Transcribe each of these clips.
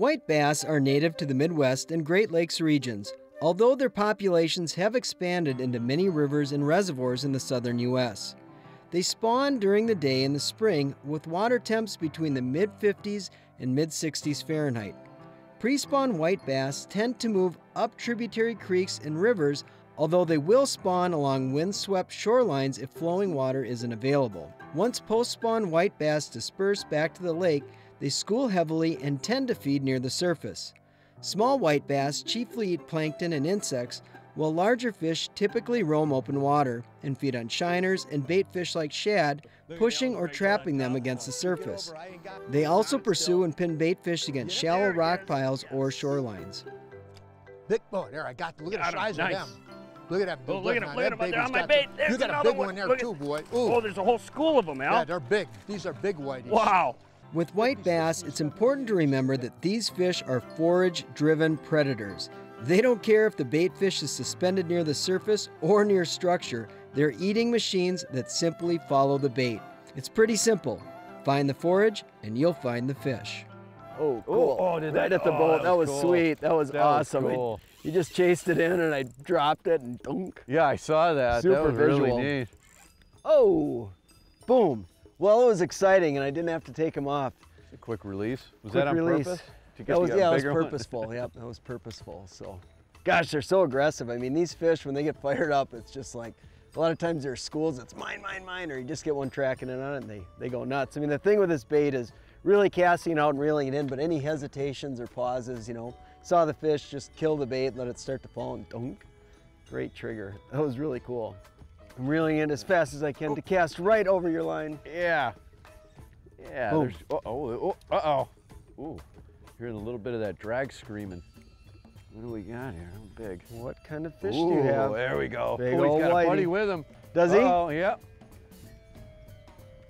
White bass are native to the Midwest and Great Lakes regions, although their populations have expanded into many rivers and reservoirs in the southern U.S. They spawn during the day in the spring with water temps between the mid-50s and mid-60s Fahrenheit. Pre-spawn white bass tend to move up tributary creeks and rivers, although they will spawn along windswept shorelines if flowing water isn't available. Once post-spawn white bass disperse back to the lake, they school heavily and tend to feed near the surface. Small white bass chiefly eat plankton and insects, while larger fish typically roam open water and feed on shiners and bait fish like shad, pushing or trapping them against the surface. They also pursue and pin bait fish against shallow rock piles or shorelines. Big boat there, I got to look at the size of them. Look at that big one. Look at them on my bait. You got a big one there too, boy. Oh, there's a whole school of them, Al. Yeah, they're big. These are big whiteies. Wow. With white bass, it's important to remember that these fish are forage-driven predators. They don't care if the bait fish is suspended near the surface or near structure. They're eating machines that simply follow the bait. It's pretty simple. Find the forage, and you'll find the fish. Oh, cool. Oh, did that hit the boat. That was cool. Sweet. That was awesome. Cool. You just chased it in, and I dropped it, and dunk. Yeah, I saw that. Super that was visual. Really neat. Oh, boom. Well, it was exciting, and I didn't have to take him off. A quick release. Was quick that on release. Purpose? Yeah, it was purposeful. Yep, that was purposeful. So, gosh, they're so aggressive. I mean, these fish, when they get fired up, it's just like a lot of times there are schools. It's mine, mine, mine, or you just get one tracking in on it, and they go nuts. I mean, the thing with this bait is really casting out and reeling it in, but any hesitations or pauses, you know, saw the fish, just kill the bait, let it start to fall, and dunk. Great trigger. That was really cool. I'm reeling in as fast as I can to cast right over your line. Yeah. Yeah. Oh, Ooh, hearing a little bit of that drag screaming. What do we got here? I'm big. What kind of fish do you have? There we go. Big he's got a buddy with him. Does he? Oh, yeah.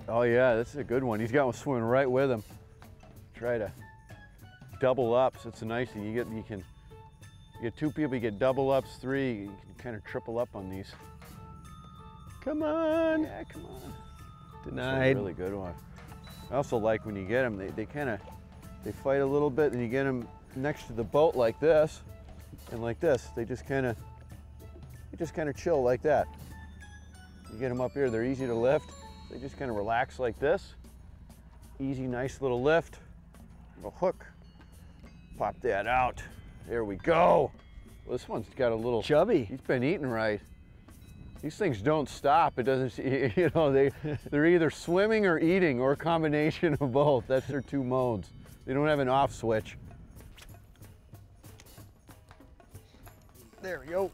Oh, yeah, this is a good one. He's got one swimming right with him. Try to double up, so it's a nice thing. You get two people, you get double ups, three, you can kind of triple up on these. Come on. Yeah, come on. Denied. That's a really good one. I also like when you get them, they fight a little bit and you get them next to the boat like this and like this. They just kind of chill like that. You get them up here, they're easy to lift. They just kind of relax like this. Easy, nice little lift. A hook. Pop that out. There we go. Well, this one's got a little chubby. He's been eating right. These things don't stop. It doesn't, you know, they're either swimming or eating or a combination of both. That's their two modes. They don't have an off switch. There we go.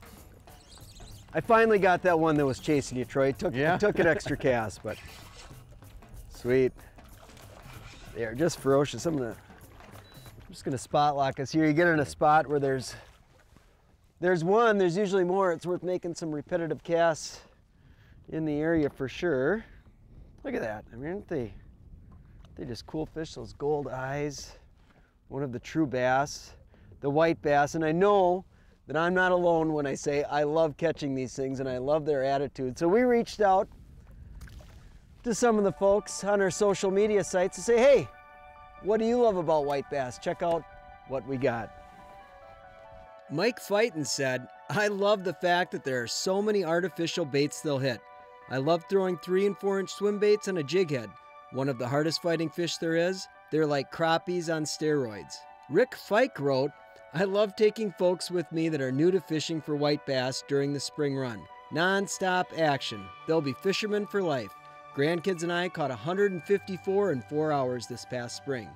I finally got that one that was chasing you, Troy. It took an extra cast, but sweet. They are just ferocious. I'm just gonna spot lock us here. You get in a spot where there's one, there's usually more. It's worth making some repetitive casts in the area for sure. Look at that. I mean, aren't they just cool fish, those gold eyes. One of the true bass, the white bass. And I know that I'm not alone when I say I love catching these things and I love their attitude. So we reached out to some of the folks on our social media sites to say, hey, what do you love about white bass? Check out what we got. Mike Fyten said, I love the fact that there are so many artificial baits they'll hit. I love throwing 3- and 4-inch swim baits on a jig head. One of the hardest fighting fish there is. They're like crappies on steroids. Rick Fike wrote, I love taking folks with me that are new to fishing for white bass during the spring run. Non-stop action. They'll be fishermen for life. Grandkids and I caught 154 in 4 hours this past spring.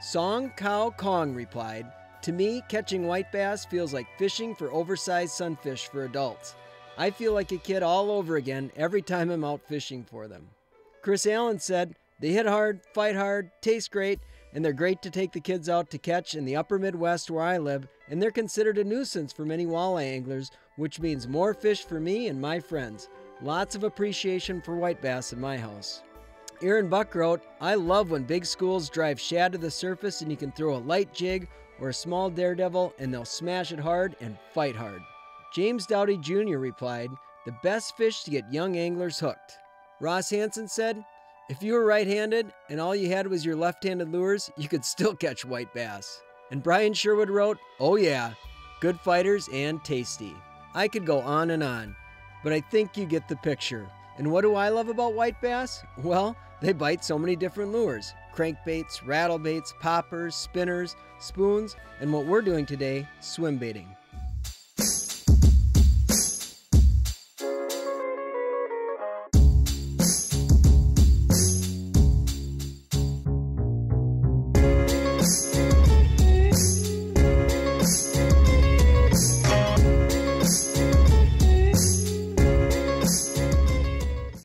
Song Kao Kong replied, to me, catching white bass feels like fishing for oversized sunfish for adults. I feel like a kid all over again every time I'm out fishing for them. Chris Allen said, they hit hard, fight hard, taste great, and they're great to take the kids out to catch in the upper Midwest where I live, and they're considered a nuisance for many walleye anglers, which means more fish for me and my friends. Lots of appreciation for white bass in my house. Aaron Buck wrote, I love when big schools drive shad to the surface and you can throw a light jig or a small daredevil, and they'll smash it hard and fight hard. James Dowdy Jr. replied, the best fish to get young anglers hooked. Ross Hansen said, if you were right-handed and all you had was your left-handed lures, you could still catch white bass. And Brian Sherwood wrote, "Oh yeah, good fighters and tasty." I could go on, but I think you get the picture. And what do I love about white bass? Well, they bite so many different lures. Crankbaits, rattlebaits, poppers, spinners, spoons, and what we're doing today, swim baiting.